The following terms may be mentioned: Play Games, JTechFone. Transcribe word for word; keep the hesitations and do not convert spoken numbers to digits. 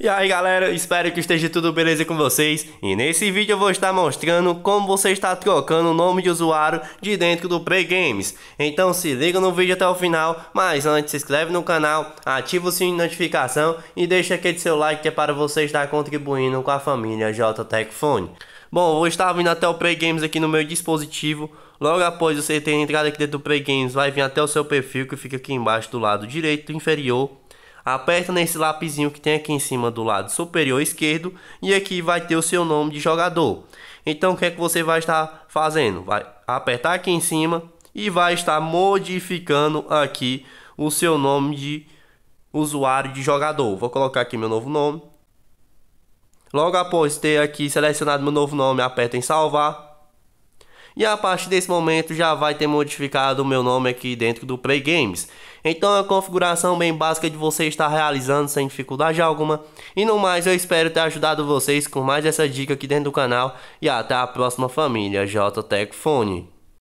E aí galera, espero que esteja tudo beleza com vocês. E nesse vídeo eu vou estar mostrando como você está trocando o nome de usuário de dentro do Play Games. Então se liga no vídeo até o final, mas antes se inscreve no canal, ativa o sininho de notificação e deixa aquele seu like que é para você estar contribuindo com a família JTechFone. Bom, eu vou estar vindo até o Play Games aqui no meu dispositivo. Logo após você ter entrado aqui dentro do Play Games, vai vir até o seu perfil que fica aqui embaixo do lado direito inferior. Aperta nesse lapisinho que tem aqui em cima do lado superior esquerdo e aqui vai ter o seu nome de jogador. Então o que é que você vai estar fazendo? Vai apertar aqui em cima e vai estar modificando aqui o seu nome de usuário de jogador. Vou colocar aqui meu novo nome. Logo após ter aqui selecionado meu novo nome, aperta em salvar. E a partir desse momento já vai ter modificado o meu nome aqui dentro do Play Games. Então é uma configuração bem básica de você estar realizando sem dificuldade alguma. E no mais, eu espero ter ajudado vocês com mais essa dica aqui dentro do canal. E até a próxima, família JTechFone.